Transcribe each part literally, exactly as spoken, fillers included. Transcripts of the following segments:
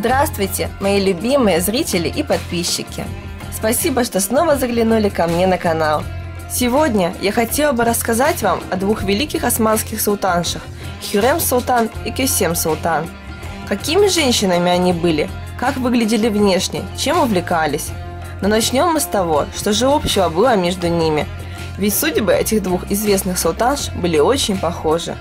Здравствуйте, мои любимые зрители и подписчики! Спасибо, что снова заглянули ко мне на канал. Сегодня я хотела бы рассказать вам о двух великих османских султаншах – Хюррем Султан и Кёсем Султан. Какими женщинами они были, как выглядели внешне, чем увлекались. Но начнем мы с того, что же общего было между ними, ведь судьбы этих двух известных султанш были очень похожи.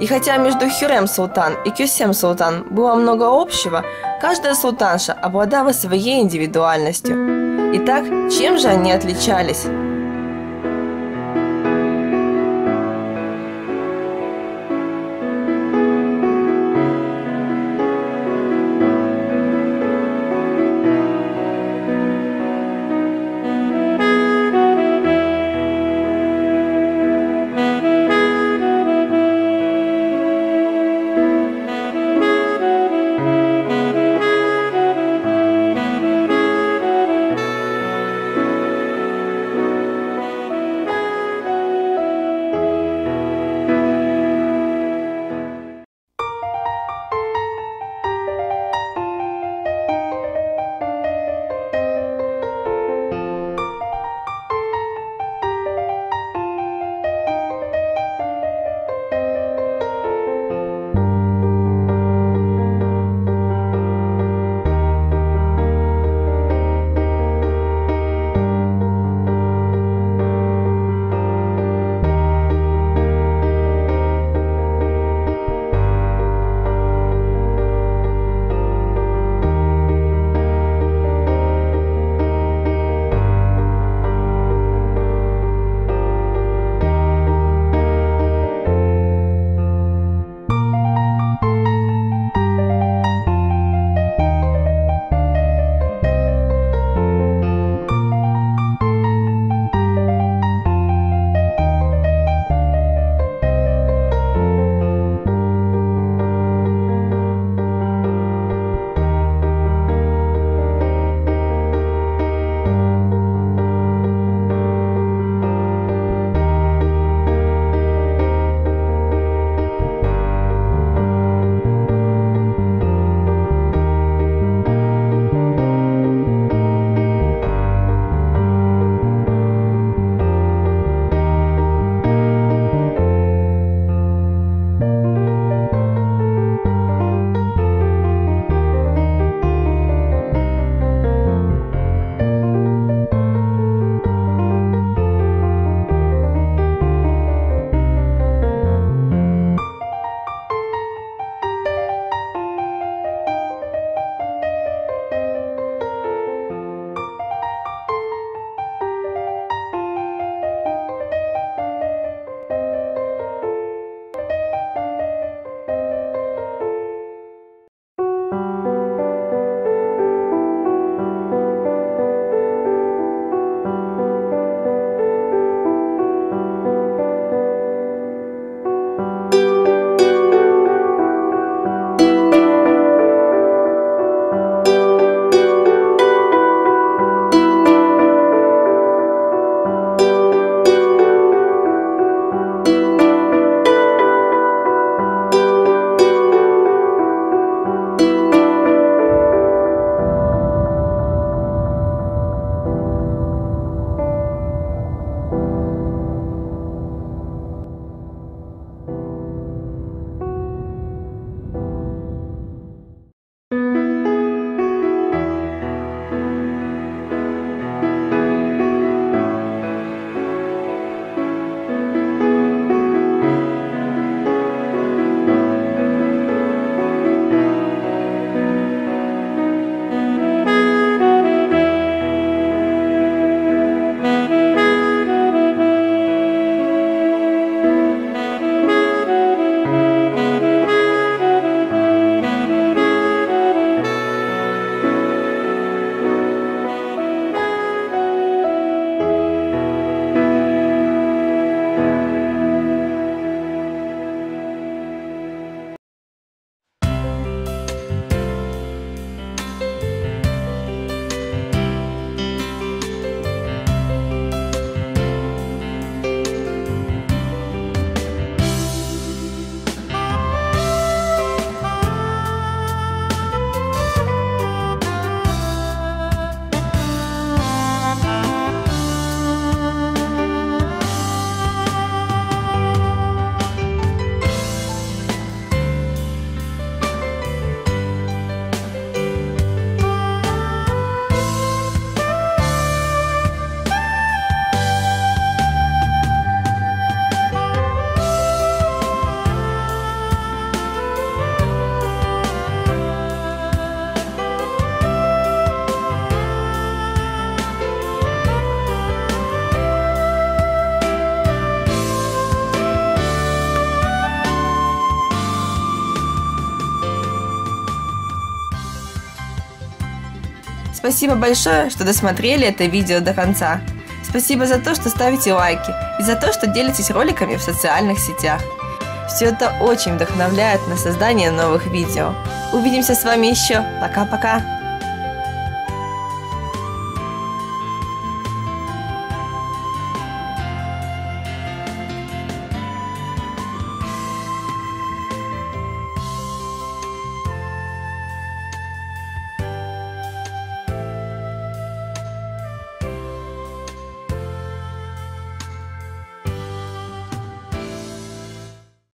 И хотя между Хюррем Султан и Кёсем Султан было много общего, каждая султанша обладала своей индивидуальностью. Итак, чем же они отличались? Спасибо большое, что досмотрели это видео до конца. Спасибо за то, что ставите лайки и за то, что делитесь роликами в социальных сетях. Все это очень вдохновляет на создание новых видео. Увидимся с вами еще. Пока-пока!